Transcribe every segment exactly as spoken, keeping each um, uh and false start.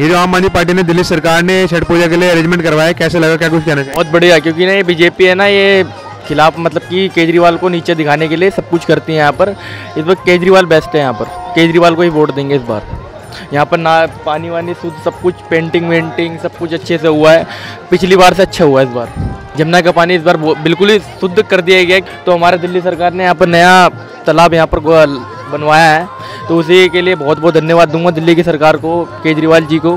ये जो आम आदमी पार्टी ने दिल्ली सरकार ने छठ पूजा के लिए अरेंजमेंट करवाया, कैसे लगा, क्या कुछ कहना चाहिए? बहुत बढ़िया, क्योंकि ना ये बीजेपी है ना, ये खिलाफ मतलब कि केजरीवाल को नीचे दिखाने के लिए सब कुछ करती है। यहाँ पर इस वक्त केजरीवाल बेस्ट है, यहाँ पर केजरीवाल को ही वोट देंगे इस बार। यहाँ पर ना पानी वानी शुद्ध, सब कुछ पेंटिंग वेंटिंग सब कुछ अच्छे से हुआ है, पिछली बार से अच्छा हुआ है इस बार। यमुना का पानी इस बार बिल्कुल ही शुद्ध कर दिया गया। तो हमारे दिल्ली सरकार ने यहाँ पर नया तालाब यहाँ पर बनवाया है, तो उसी के लिए बहुत बहुत धन्यवाद दूंगा दिल्ली की सरकार को, केजरीवाल जी को।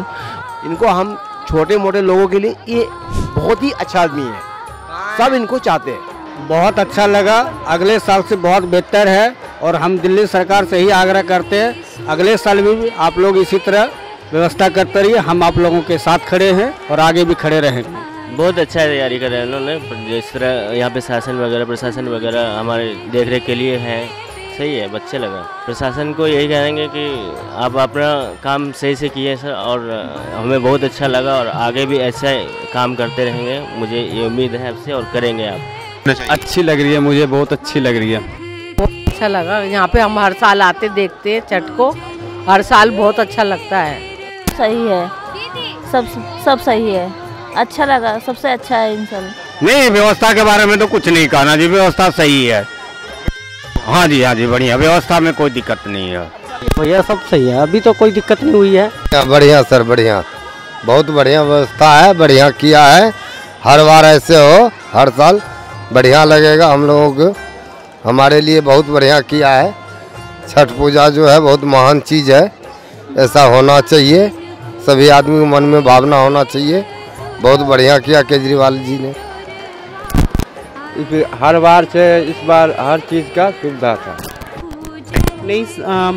इनको हम छोटे मोटे लोगों के लिए ये बहुत ही अच्छा आदमी है, सब इनको चाहते हैं। बहुत अच्छा लगा, अगले साल से बहुत बेहतर है और हम दिल्ली सरकार से ही आग्रह करते हैं अगले साल भी, भी आप लोग इसी तरह व्यवस्था करते रहिए। हम आप लोगों के साथ खड़े हैं और आगे भी खड़े रहेंगे। बहुत अच्छा तैयारी कर रहे हैं उन्होंने, जिस तरह यहाँ पे शासन वगैरह प्रशासन वगैरह हमारे देख रेख के लिए है, सही है, बच्चे लगा। प्रशासन को यही कहेंगे कि आप अपना काम सही से किए सर, और हमें बहुत अच्छा लगा और आगे भी ऐसे काम करते रहेंगे, मुझे ये उम्मीद है आपसे, और करेंगे आप। अच्छी लग रही है, मुझे बहुत अच्छी लग रही है, बहुत अच्छा लगा। यहाँ पे हम हर साल आते देखते हैं छठ को, हर साल बहुत अच्छा लगता है। सही है, सब सब सही है, अच्छा लगा, सबसे अच्छा है इंसान। नहीं, व्यवस्था के बारे में तो कुछ नहीं कहना जी, व्यवस्था सही है। हाँ जी, हाँ जी, बढ़िया, व्यवस्था में कोई दिक्कत नहीं है भैया, सब सही है, अभी तो कोई दिक्कत नहीं हुई है। बढ़िया सर, बढ़िया, बहुत बढ़िया व्यवस्था है, बढ़िया किया है। हर बार ऐसे हो, हर साल बढ़िया लगेगा हम लोग, हमारे लिए बहुत बढ़िया किया है। छठ पूजा जो है बहुत महान चीज़ है, ऐसा होना चाहिए, सभी आदमी के मन में भावना होना चाहिए। बहुत बढ़िया किया केजरीवाल जी ने, हर बार से इस बार हर चीज़ का सुविधा था। नहीं,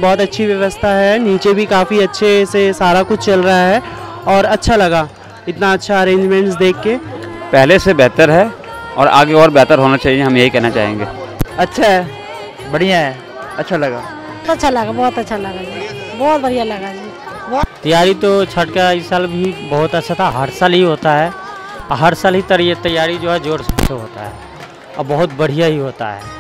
बहुत अच्छी व्यवस्था है, नीचे भी काफ़ी अच्छे से सारा कुछ चल रहा है और अच्छा लगा इतना अच्छा अरेंजमेंट्स देख के। पहले से बेहतर है और आगे और बेहतर होना चाहिए, हम यही कहना चाहेंगे। अच्छा है, बढ़िया है, अच्छा लगा, अच्छा लगा, बहुत अच्छा लगा जी, बहुत बढ़िया लगा जी। तैयारी तो छठ का इस साल भी बहुत अच्छा था, हर साल ही होता है, हर साल ही तैयारी जो है जोर से होता है और बहुत बढ़िया ही होता है।